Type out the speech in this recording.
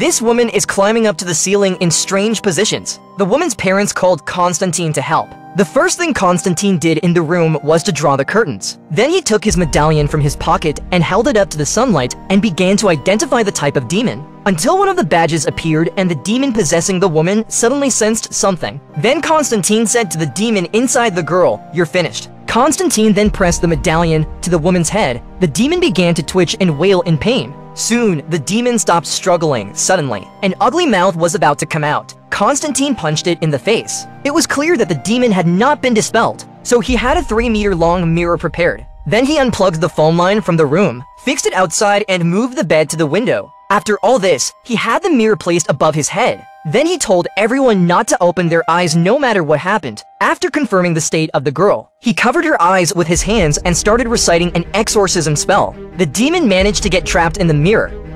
This woman is climbing up to the ceiling in strange positions. The woman's parents called Constantine to help. The first thing Constantine did in the room was to draw the curtains. Then he took his medallion from his pocket and held it up to the sunlight and began to identify the type of demon. Until one of the badges appeared and the demon possessing the woman suddenly sensed something. Then Constantine said to the demon inside the girl, "You're finished." Constantine then pressed the medallion to the woman's head. The demon began to twitch and wail in pain. Soon, the demon stopped struggling suddenly. An ugly mouth was about to come out. Constantine punched it in the face. It was clear that the demon had not been dispelled, so he had a 3-meter-long mirror prepared. Then he unplugged the phone line from the room, fixed it outside, and moved the bed to the window. After all this, he had the mirror placed above his head. Then he told everyone not to open their eyes no matter what happened. After confirming the state of the girl, he covered her eyes with his hands and started reciting an exorcism spell. The demon managed to get trapped in the mirror,